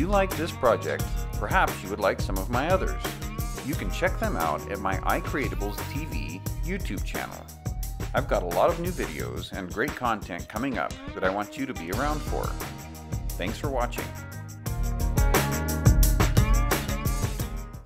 you like this project, perhaps you would like some of my others. You can check them out at my iCreatables TV YouTube channel. I've got a lot of new videos and great content coming up that I want you to be around for. Thanks for watching.